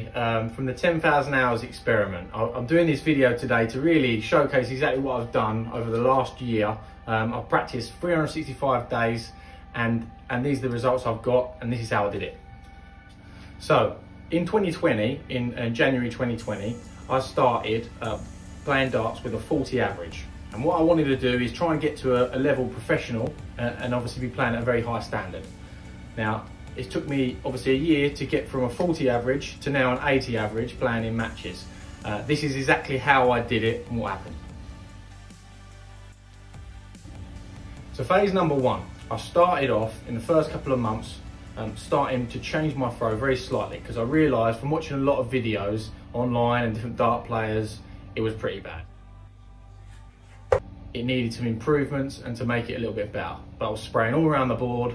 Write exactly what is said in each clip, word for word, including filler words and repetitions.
today um, from the ten thousand hours experiment. I'm doing this video today to really showcase exactly what I've done over the last year. Um, I've practiced three hundred sixty-five days and, and these are the results I've got, and this is how I did it. So in twenty twenty, in uh, January twenty twenty, I started uh, playing darts with a forty average. And what I wanted to do is try and get to a, a level professional uh, and obviously be playing at a very high standard. Now, it took me obviously a year to get from a forty average to now an eighty average playing in matches. Uh, this is exactly how I did it and what happened. So phase number one, I started off in the first couple of months um, starting to change my throw very slightly because I realised from watching a lot of videos online and different dart players, it was pretty bad. It needed some improvements and to make it a little bit better. But I was spraying all around the board,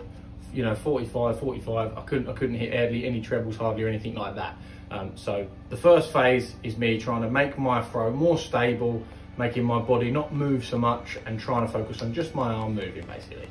you know, forty-five, forty-five. I couldn't, I couldn't hit hardly any trebles, hardly or anything like that. Um, so the first phase is me trying to make my throw more stable, making my body not move so much, and trying to focus on just my arm moving basically.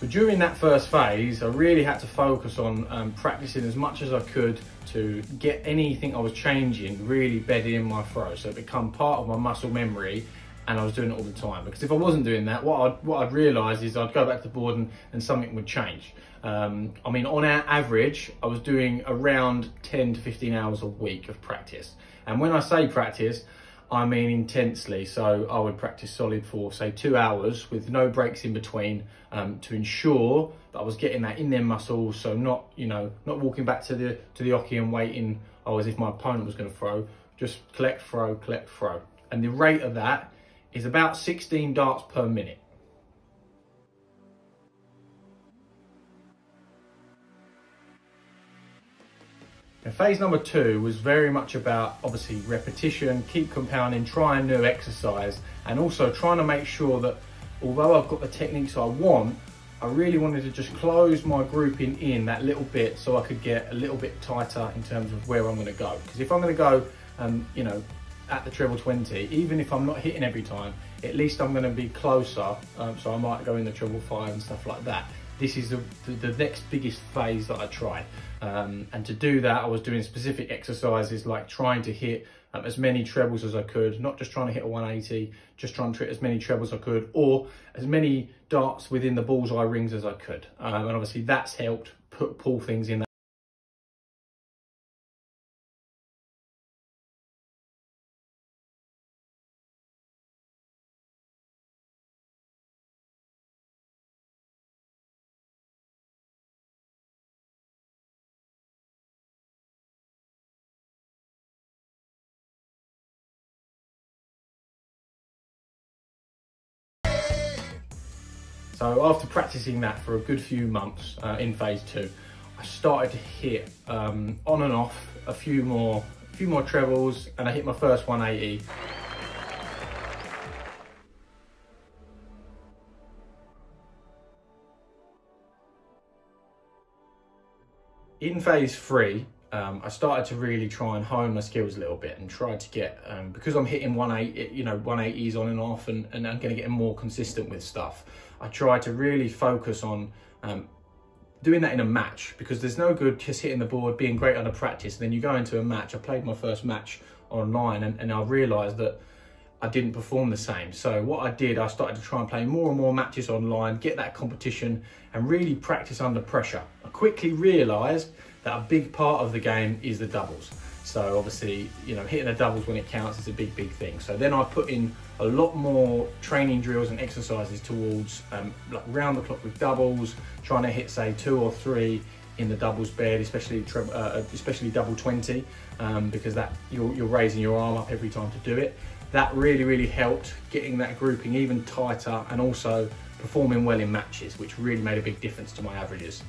So during that first phase, I really had to focus on um, practicing as much as I could to get anything I was changing really bedded in my throw, so it become part of my muscle memory, and I was doing it all the time. Because if I wasn't doing that, what I'd, what I'd realise is I'd go back to the board and, and something would change. Um, I mean, on our average, I was doing around ten to fifteen hours a week of practice. And when I say practice, I mean intensely, so I would practice solid for say two hours with no breaks in between um, to ensure that I was getting that in their muscles, so not, you know, not walking back to the to the hockey and waiting oh, as if my opponent was going to throw, just collect, throw, collect, throw. And the rate of that is about sixteen darts per minute. Now, phase number two was very much about obviously repetition, keep compounding, trying new exercise, and also trying to make sure that although I've got the techniques I want, I really wanted to just close my grouping in that little bit so I could get a little bit tighter in terms of where I'm going to go. Because if I'm going to go, um, you know, at the treble twenty, even if I'm not hitting every time, at least I'm going to be closer. Um, so I might go in the treble five and stuff like that. This is the, the, the next biggest phase that I tried. Um, and to do that, I was doing specific exercises like trying to hit um, as many trebles as I could, not just trying to hit a one eighty, just trying to hit as many trebles as I could, or as many darts within the bullseye rings as I could. Um, and obviously that's helped put, pull things in. So after practicing that for a good few months uh, in phase two, I started to hit um, on and off a few more, a few more trebles, and I hit my first one eighty. In phase three, um, I started to really try and hone my skills a little bit and try to get, um, because I'm hitting one eighty, you know, one eighties on and off, and, and I'm gonna get more consistent with stuff. I try to really focus on um, doing that in a match, because there's no good just hitting the board, being great under practice, and then you go into a match. I played my first match online and, and I realised that I didn't perform the same. So what I did, I started to try and play more and more matches online, get that competition and really practice under pressure. I quickly realised that a big part of the game is the doubles. So obviously, you know, hitting the doubles when it counts is a big, big thing. So then I put in a lot more training drills and exercises towards um, like round the clock with doubles, trying to hit say two or three in the doubles bed, especially uh, especially double twenty, um, because that you're, you're raising your arm up every time to do it. That really, really helped getting that grouping even tighter and also performing well in matches, which really made a big difference to my averages.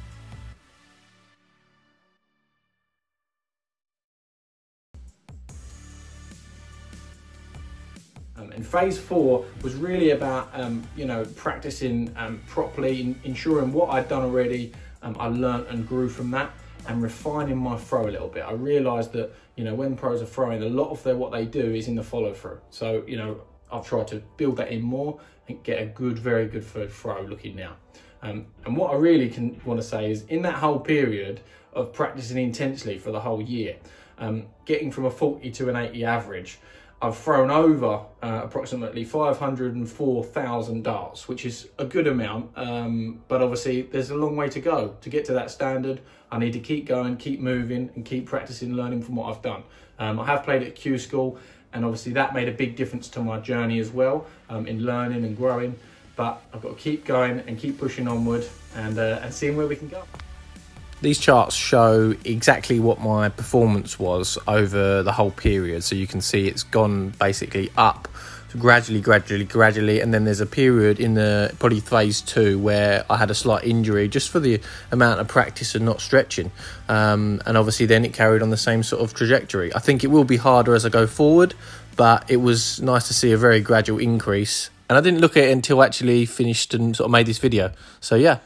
And phase four was really about, um, you know, practicing um, properly, ensuring what I'd done already, um, I learnt and grew from that. and refining my throw a little bit. I realised that, you know, when pros are throwing, a lot of their what they do is in the follow through. So, you know, I've tried to build that in more and get a good, very good third throw looking now. Um, and what I really can want to say is in that whole period of practicing intensely for the whole year, um, getting from a forty to an eighty average, I've thrown over uh, approximately five hundred and four thousand darts, which is a good amount, um, but obviously there's a long way to go. To get to that standard, I need to keep going, keep moving, and keep practicing, learning from what I've done. Um, I have played at Q School, and obviously that made a big difference to my journey as well, um, in learning and growing, but I've got to keep going and keep pushing onward and, uh, and seeing where we can go. These charts show exactly what my performance was over the whole period. So you can see it's gone basically up gradually, gradually, gradually. And then there's a period in the probably phase two where I had a slight injury just for the amount of practice and not stretching. Um, and obviously then it carried on the same sort of trajectory. I think it will be harder as I go forward, but it was nice to see a very gradual increase. And I didn't look at it until I actually finished and sort of made this video. So yeah.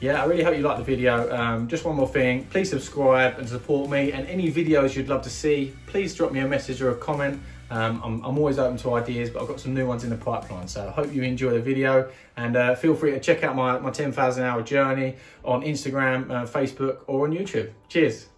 Yeah, I really hope you liked the video. Um, just one more thing, please subscribe and support me, and any videos you'd love to see, please drop me a message or a comment. Um, I'm, I'm always open to ideas, but I've got some new ones in the pipeline, so I hope you enjoy the video, and uh, feel free to check out my, my ten thousand hour journey on Instagram, uh, Facebook or on YouTube. Cheers.